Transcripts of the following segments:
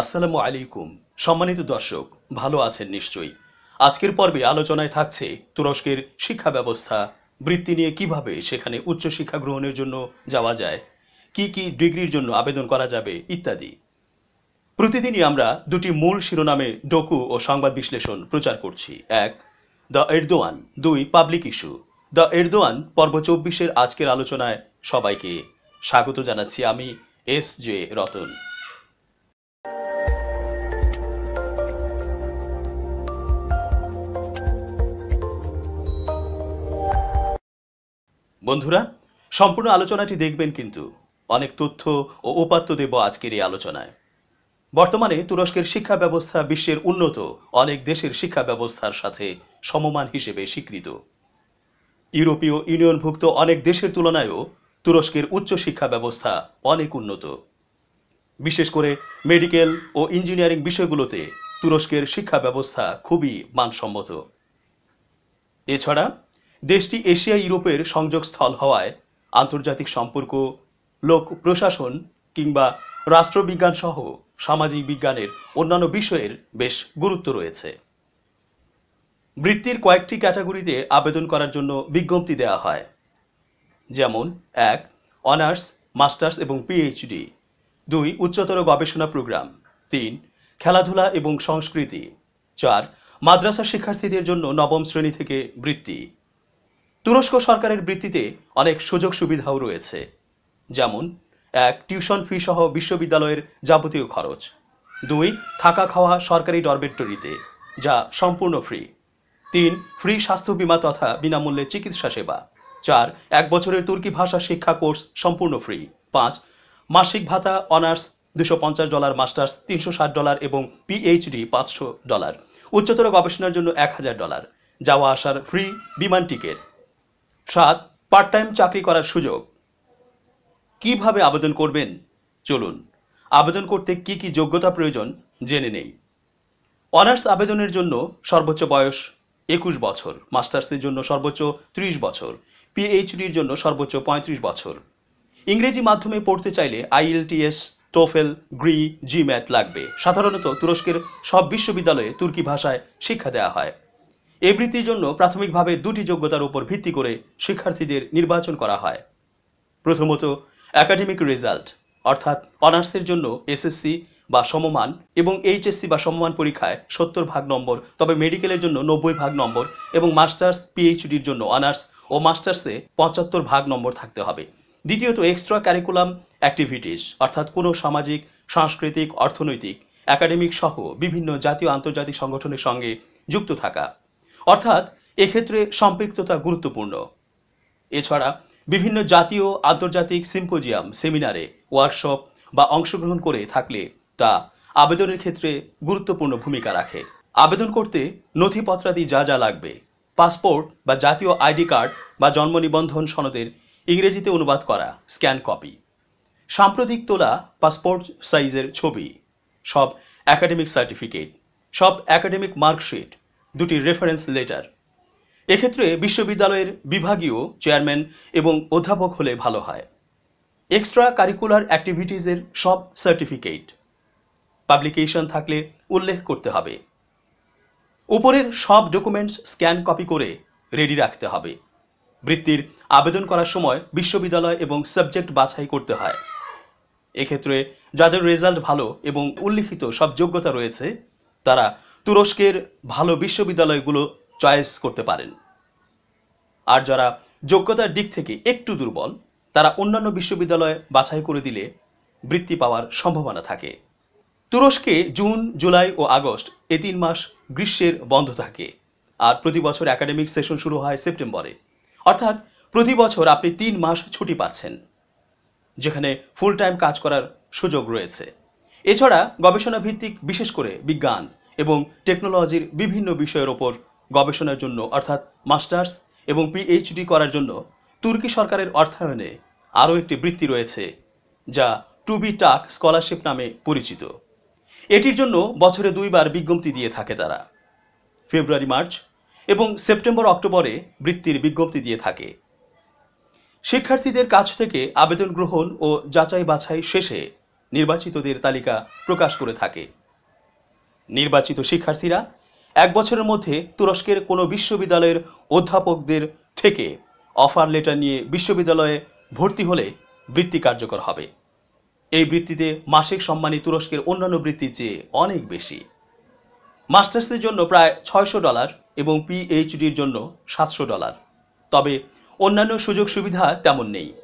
আসসালামু আলাইকুম সম্মানিত দর্শক ভালো আছেন নিশ্চয়ই আজকের পর্বে আলোচনায় থাকছে তুরস্কের শিক্ষা ব্যবস্থা বৃত্তি নিয়ে কিভাবে সেখানে উচ্চ শিক্ষা গ্রহণের জন্য যাওয়া যায় কি কি ডিগ্রির জন্য আবেদন করা যাবে ইত্যাদি প্রতিদিনই আমরা দুটি মূল শিরোনামে ডকু ও সংবাদ বিশ্লেষণ প্রচার করছি এক দ্য এরদোয়ান দুই পাবলিক ইস্যু দ্য এরদোয়ান পর্ব 24 এর আজকের আলোচনায় সবাইকে স্বাগত জানাচ্ছি আমি এস জে রতন বন্ধুরা সম্পূর্ণ আলোচনাটি দেখবেন কিন্তু অনেক তথ্য ও উপাত্ত দেব আজকের এই আলোচনায় বর্তমানে তুরস্কের শিক্ষা ব্যবস্থা বিশ্বের উন্নত অনেক দেশের শিক্ষা ব্যবস্থার সাথে সমমান হিসেবে স্বীকৃত ইউরোপীয় ইউনিয়নভুক্ত অনেক দেশের তুলনায়ও তুরস্কের উচ্চ শিক্ষা ব্যবস্থা অনেক উন্নত বিশেষ করে মেডিকেল ও ইঞ্জিনিয়ারিং বিষয়গুলোতে তুরস্কের শিক্ষা ব্যবস্থা খুবই মানসম্মত এছাড়া দেশটি এশিয়া ইউরোপের সংযোগস্থল হওয়ায় আন্তর্জাতিক সম্পর্ক লোক প্রশাসন কিংবা রাষ্ট্রবিজ্ঞান সহ সামাজিক বিজ্ঞানের অন্যান্য বিষয়ের বেশ গুরুত্ব রয়েছে বৃত্তির কয়েকটি ক্যাটাগরিতে আবেদন করার জন্য বিজ্ঞপ্তি দেওয়া হয় যেমন এক অনার্স মাস্টার্স এবং পিএইচডি দুই উচ্চতর গবেষণা প্রোগ্রাম তিন খেলাধুলা এবং সংস্কৃতি চার মাদ্রাসা শিক্ষার্থীদের জন্য নবম শ্রেণী থেকে বৃত্তি তুরস্ক সরকারের বৃত্তিতে অনেক সুযোগ সুবিধাও রয়েছে যেমন এক টিউশন ফি সহ বিশ্ববিদ্যালয়ের যাবতীয় খরচ দুই থাকা খাওয়া সরকারি ডরমেটরিতে যা সম্পূর্ণ ফ্রি তিন ফ্রি স্বাস্থ্য বিমা তথা বিনামূল্যে চিকিৎসা সেবা চার এক বছরের তুর্কি ভাষা শিক্ষা কোর্স সম্পূর্ণ ফ্রি পাঁচ মাসিক ভাতা অনার্স $250 মাস্টার্স $360 এবং পিএইচডি $500 উচ্চতর গবেষণার জন্য $1000 যাওয়া আসার ফ্রি বিমান টিকিট সাত পার্ট টাইম চাকরি করার সুযোগ কিভাবে আবেদন করবেন চলুন আবেদন করতে কি কি যোগ্যতা প্রয়োজন জেনে নেই অনার্স আবেদনের জন্য সর্বোচ্চ বয়স 21 বছর মাস্টার্সের জন্য সর্বোচ্চ 30 বছর পিএইচডির জন্য সর্বোচ্চ 35 বছর ইংরেজি মাধ্যমে পড়তে চাইলে IELTS TOEFL GRE GMAT লাগবে সাধারণত তুরস্কের সব বিশ্ববিদ্যালয়ে তুর্কি ভাষায় শিক্ষা দেওয়া হয় এই বৃত্তির জন্য প্রাথমিকভাবে দুটি যোগ্যতার উপর ভিত্তি করে শিক্ষার্থীদের নির্বাচন করা হয় প্রথমত একাডেমিক রেজাল্ট অর্থাৎ অনার্সের জন্য SSC বা সমমান এবং HSC বা সমমান পরীক্ষায় 70 ভাগ নম্বর তবে মেডিকেলের জন্য 90 ভাগ নম্বর এবং মাস্টার্স পিএইচডির জন্য অনার্স ও মাস্টার্সে 75 ভাগ নম্বর থাকতে হবে দ্বিতীয়ত এক্সট্রা কারিকুলাম অ্যাক্টিভিটিস অর্থাৎ কোনো সামাজিক সাংস্কৃতিক অর্থনৈতিক একাডেমিক সহ বিভিন্ন জাতীয় আন্তর্জাতিক সংগঠনের সঙ্গে যুক্ত থাকা অর্থাৎ এক্ষেত্রে সম্পৃক্ততা গুরুত্বপূর্ণ এছাড়া বিভিন্ন জাতীয় আন্তর্জাতিক সিম্পোজিয়াম সেমিনারে ওয়ার্কশপ বা অংশগ্রহণ করে থাকলে তা আবেদনের ক্ষেত্রে গুরুত্বপূর্ণ ভূমিকা রাখে আবেদন করতে নথিপত্রাদি যা যা লাগবে পাসপোর্ট বা জাতীয় আইডি কার্ড বা জন্ম নিবন্ধন সনদের ইংরেজিতে অনুবাদ করা স্ক্যান কপি সাম্প্রতিক তোলা পাসপোর্ট সাইজের ছবি সব একাডেমিক সার্টিফিকেট সব একাডেমিক মার্কশিট দুটি রেফারেন্স লেটার এক্ষেত্রে বিশ্ববিদ্যালয়ের বিভাগীয় চেয়ারম্যান এবং অধ্যাপক হলে ভালো হয় এক্সট্রা কারিকুলার অ্যাক্টিভিটিজের সব সার্টিফিকেট পাবলিকেশন থাকলে উল্লেখ করতে হবে উপরের সব ডকুমেন্টস স্ক্যান কপি করে রেডি রাখতে হবে বৃত্তির আবেদন করার সময় বিশ্ববিদ্যালয় এবং সাবজেক্ট বাছাই করতে হয় এক্ষেত্রে যাদের রেজাল্ট ভালো এবং উল্লিখিত সব যোগ্যতা রয়েছে তারা তুরস্কের ভালো বিশ্ববিদ্যালয়গুলো চয়েস করতে পারেন আর যারা যোগ্যতার দিক থেকে একটু দুর্বল তারা অন্যান্য বিশ্ববিদ্যালয় বাছাই করে দিলে বৃত্তি পাওয়ার সম্ভাবনা থাকে তুরস্কে জুন জুলাই ও আগস্ট এই 3 মাস গ্রীষ্মের বন্ধ থাকে আর প্রতি বছর একাডেমিক সেশন শুরু হয় সেপ্টেম্বরে অর্থাৎ প্রতি বছর আপনি 3 মাস ছুটি পাচ্ছেন যেখানে ফুল টাইম কাজ করার সুযোগ রয়েছে এছাড়া গবেষণা ভিত্তিক বিশেষ করে বিজ্ঞান এবং টেকনোলজির বিভিন্ন বিষয়ের ওপর গবেষণার জন্য অর্থাৎ মাস্টার্স এবং পিএইচডি করার জন্য তুর্কি সরকারের অর্থায়নে আরও একটি বৃত্তি রয়েছে যা টুবি টাক স্কলারশিপ নামে পরিচিত এটির জন্য বছরে 2 বার বিজ্ঞপ্তি দিয়ে থাকে তারা ফেব্রুয়ারি মার্চ এবং সেপ্টেম্বর অক্টোবরে বৃত্তির বিজ্ঞপ্তি দিয়ে থাকে শিক্ষার্থীদের কাছ থেকে আবেদন গ্রহণ ও যাচাই বাছাই শেষে निर्वाचितदेर तालिका प्रकाश करे थाके। निर्वाचित शिक्षार्थीरा एक बछरेर मध्ये तुरस्केर कोनो विश्वविद्यालयेर अध्यापकदेर थेके अफार लेटर निये विश्वविद्यालये भर्ती होले बृत्ति कार्यकर होबे। एई बृत्तिते मासिक सम्मानी तुरस्केर अन्यान्य बृत्तिर चेये अनेक बेशी। मास्टार्सेर जोन्नो प्राय 600 डलार एबं पिएचडिर जोन्नो 700 डलार। तबे अन्यान्य सुयोग सुविधा तेमन नेई।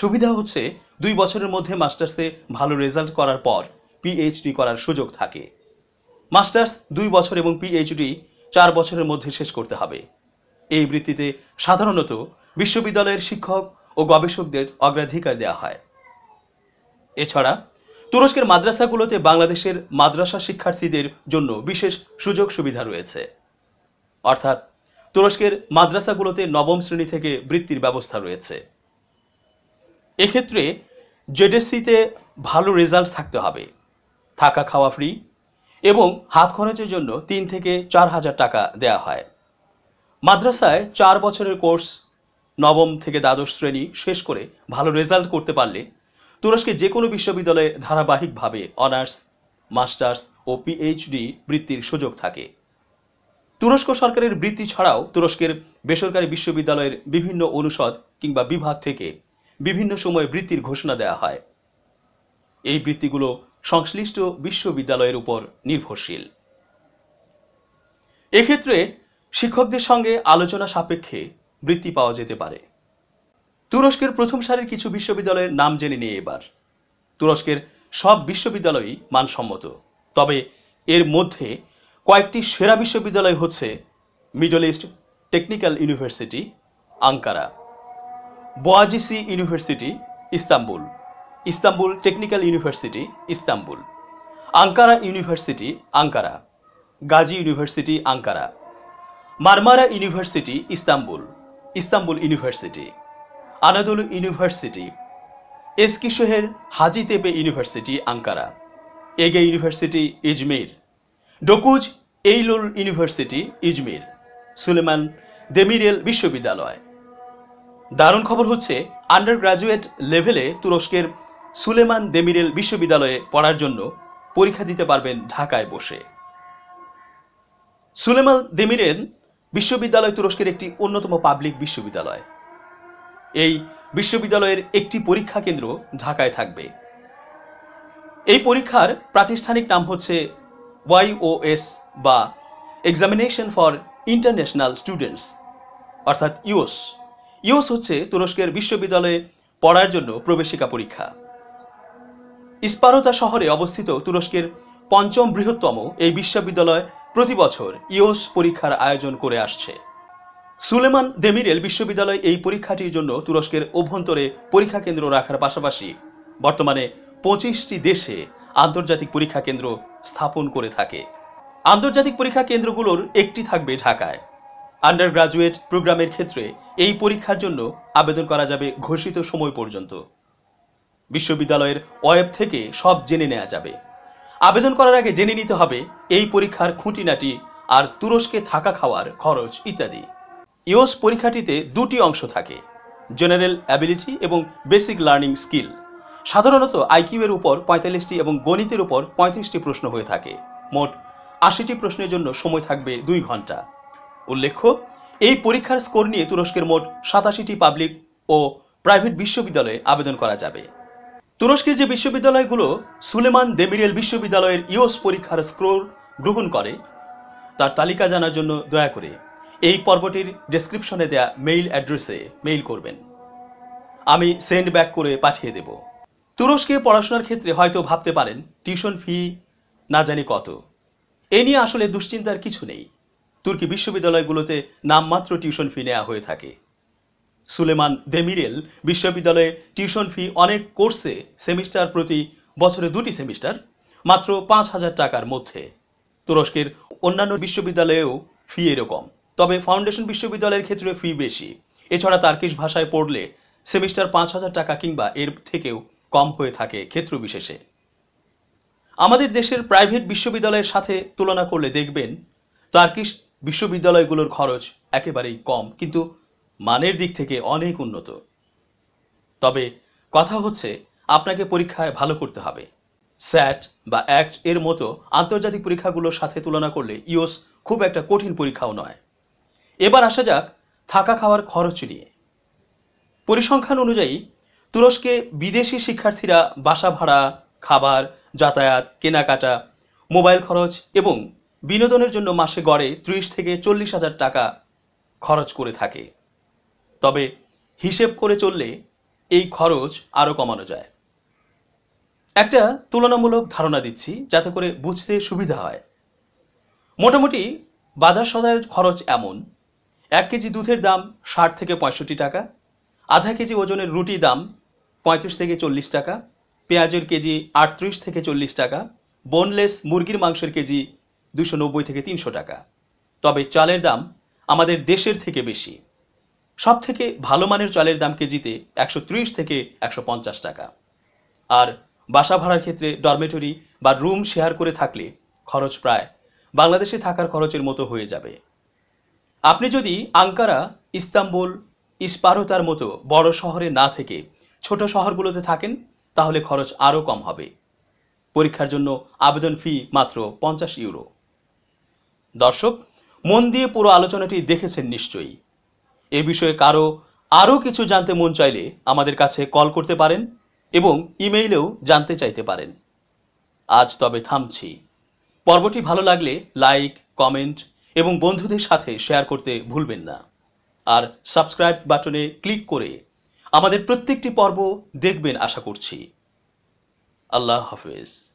सुविधा होच्छे दुई बछरेर मध्ये मास्टार्से भालो रेजाल्ट करार पर पिएचडि करार सुयोग थाके। मास्टार्स दुई बछर एबं पिएचडि 4 बछरेर मध्ये शेष करते हबे। एई बृत्तिते साधारणत विश्वविद्यालयेर शिक्षक ओ गवेषकदेर अग्राधिकार देওয়া হয়। এছাড়া তুরস্কের মাদ্রাসাগুলোতে বাংলাদেশের মাদ্রাসা শিক্ষার্থীদের জন্য বিশেষ সুযোগ সুবিধা রয়েছে। অর্থাৎ তুরস্কের মাদ্রাসাগুলোতে নবম শ্রেণী থেকে বৃত্তির ব্যবস্থা রয়েছে। एक क्षेत्र में जेडएससीते भालो रेजाल्ट थाकते हबे। थाका खावा फ्री एवं हाथ खरचेर जोन्नो 3 থেকে 4 হাজাर टाका देया हय। माद्रासाय 4 बछरेर कोर्स नवम थेके द्वादश श्रेणी शेष करे भालो रेजाल्ट करते पारले तुरस्के जेकोनो विश्वविद्यालये धाराबाहिकभावे अनार्स मास्टार्स ओ पिएचडि बृत्तिर सुयोग थाके। तुरस्क सरकारेर बृत्ति छाड़ाओ तुरस्केर बेसरकारी विश्वविद्यालयेर विभिन्न अनुषद किंबा विभाग थेके विभिन्न समय बृत्तिर घोषणा देया हय। एई बृत्तिगुलो संश्लिष्ट विश्वविद्यालयेर उपर निर्भरशील। एई क्षेत्रे शिक्षकदेर संगे आलोचना सापेक्षे बृत्ति पाओया जेते पारे। तुरस्केर प्रथम सारिर किछु विश्वविद्यालयेर नाम जेने निई एबार। तुरस्केर सब विश्वविद्यालयई मानसम्मत, तबे एर मध्ये कयेकटी सेरा विश्वविद्यालय हच्छे middle east technical university Ankara, Bogazici university Istanbul, Istanbul technical university Istanbul, Ankara university Ankara, Gazi university Ankara, Marmara university Istanbul, Istanbul university, Anadolu university, Eskisehir Hacettepe university Ankara, Ege university Izmir, Dokuz Eylul university Izmir, Suleyman Demirel विश्वविद्यालय। दारुण खबर होच्छे Andar graduate लेभेले तुरस्केर Suleman देमिरेल विश्वविद्यालये पढ़ार जोन्नो परीक्षा दिते पारबेन ढाकाय बसे। Suleman Demirel विश्वविद्यालय तुरस्केर एकटी अन्यतम पाब्लिक विश्वविद्यालय। एई विश्वविद्यालयेर एकटी परीक्षा केंद्र ढाकाय थाकबे। एई परीक्षार प्रातिष्ठानिक नाम होच्छे YOS बा एग्जामिनेशन फर इंटरनैशनल स्टूडेंट्स अर्थात YOS। ইউএস হচ্ছে তুরস্কের বিশ্ববিদ্যালয়ে পড়ার জন্য প্রবেশিকা পরীক্ষা। ইস্পারতা শহরে অবস্থিত তুরস্কের ৫ম বৃহত্তম এই বিশ্ববিদ্যালয় প্রতি বছর ইউএস পরীক্ষার আয়োজন করে আসছে। সুলেমান দেমিরেল বিশ্ববিদ্যালয় এই পরীক্ষাটির জন্য তুরস্কের অভ্যন্তরে পরীক্ষা কেন্দ্র রাখার পাশাপাশি বর্তমানে ২৫টি দেশে আন্তর্জাতিক পরীক্ষা কেন্দ্র স্থাপন করে থাকে। আন্তর্জাতিক পরীক্ষা কেন্দ্রগুলোর একটি থাকবে ঢাকায়। आंडार ग्राजुएट प्रोग्रामेर क्षेत्रे एई परीक्षार जोन्नो आवेदन करा जाबे घोषित समय पर्यन्त। विश्वविद्यालयेर वेब थेके सब जेने नेওয়া जाबे। आवेदन करार आगे जेने निते हबे एई परीक्षार खुंटिनाटी आर तुरस्के थाका खावार खरच इत्यादि। ইউএস परीक्षाटीते दुटी अंश थाके, जेनारेल एबिलिटी एबं बेसिक लार्निंग स्किल। साधारणत आईकिউ एर उपर 45टी एबं गणितेर उपर 35टी प्रश्न हয়ে থাকে। मोट 80टी प्रश्नेर जोन्नो समय थाकबे 2 घंटा। उल्लेख्य এই পরীক্ষার স্কোর নিয়ে তুরস্কের মোট ৮৭টি পাবলিক ও প্রাইভেট বিশ্ববিদ্যালয়ে আবেদন করা যাবে। তুরস্কের যে বিশ্ববিদ্যালয়গুলো সুলেমান দেমিরেল বিশ্ববিদ্যালয়ের ইউএস পরীক্ষার স্কোর গ্রহণ করে তার তালিকা জানার জন্য দয়া করে এই পর্বটির ডেসক্রিপশনে দেয়া মেইল অ্যাড্রেসে মেইল করবেন। আমি সেন্ড ব্যাক করে পাঠিয়ে দেব। তুরস্কে পড়াশোনার ক্ষেত্রে হয়তো ভাবতে পারেন টিউশন ফি না জানি কত। এ নিয়ে আসলে দুশ্চিন্তার কিছু নেই। तुर्की विश्वविद्यालयगुलोते नाममात्र टीशन फी नेওয়া হয়ে থাকে। सुलेमान देमिरेल विश्वविद्यालय टीशन फी अनेक कोर्से सेमिस्टार प्रति बछरे 2टी सेमिस्टार मात्र 5000 टाकार मध्य। तुरस्केर अन्यान्य विश्वविद्यालयेও फी एरकम, तबे फाउंडेशन विश्वविद्यालयेर क्षेत्रे फी बेशी। एछाड़ा तार्किश भाषाय पढ़ले सेमिस्टार 5000 टाका किंबा एर थेकेও कम হয়ে থাকে क्षेत्र विशेषे। आमादेर देशेर प्राइवेट विश्वविद्यालयेर साथे तुलना करले देखबेन तार्किश বিশ্ববিদ্যালয়গুলোর খরচ একেবারেই কম, কিন্তু মানের দিক থেকে অনেক উন্নত। তবে কথা হচ্ছে আপনাকে পরীক্ষায় ভালো করতে হবে। স্যাট বা অ্যাক্ট এর মতো আন্তর্জাতিক পরীক্ষাগুলোর সাথে তুলনা করলে ইওস খুব একটা কঠিন পরীক্ষাও নয়। এবার আসা যাক থাকা খাওয়ার খরচ নিয়ে। পরিসংখ্যান অনুযায়ী তুরস্কে বিদেশি শিক্ষার্থীরা বাসা ভাড়া, খাবার, যাতায়াত, কেনাকাটা, মোবাইল খরচ এবং বিনোদনের জন্য মাসে গড়ে ৩০ থেকে ৪০ হাজার টাকা খরচ করে থাকে। তবে হিসেব করে চললে এই খরচ আরও কমানো যায়। একটা তুলনামূলক ধারণা দিচ্ছি যাতে করে বুঝতে সুবিধা হয়। মোটামুটি বাজার সদায়ের খরচ এমন: ১ কেজি দুধের দাম ৬০ থেকে ৬৫ টাকা, আধা কেজি ওজনের রুটি দাম ৩৫ থেকে ৪০ টাকা, পেঁয়াজের কেজি ৩৮ থেকে ৪০ টাকা, বোনলেস মুরগির মাংসের কেজি ২৯০ থেকে ৩০০ টাকা। তবে চালের দাম আমাদের দেশের থেকে বেশি। সব থেকে ভালো মানের চালের দাম কেজিতে ১৩০ থেকে ১৫০ টাকা। আর বাসা ভাড়ার ক্ষেত্রে ডরমেটরি বা রুম শেয়ার করে থাকলে খরচ প্রায় বাংলাদেশে থাকার খরচের মতো হয়ে যাবে। আপনি যদি আঙ্কারা, ইস্তাম্বুল, ইস্পারতার মতো বড় শহরে না থেকে ছোট শহরগুলোতে থাকেন তাহলে খরচ আরও কম হবে। পরীক্ষার জন্য আবেদন ফি মাত্র ৫০ ইউরো। দর্শক মন দিয়ে পুরো আলোচনাটি দেখেছেন নিশ্চয়ই। এ বিষয়ে কারো আরও কিছু জানতে মন চাইলে আমাদের কাছে কল করতে পারেন এবং ইমেইলেও জানতে চাইতে পারেন। আজ তবে থামছি। পর্বটি ভালো লাগলে লাইক, কমেন্ট এবং বন্ধুদের সাথে শেয়ার করতে ভুলবেন না। আর সাবস্ক্রাইব বাটনে ক্লিক করে আমাদের প্রত্যেকটি পর্ব দেখবেন আশা করছি। আল্লাহ হাফেজ।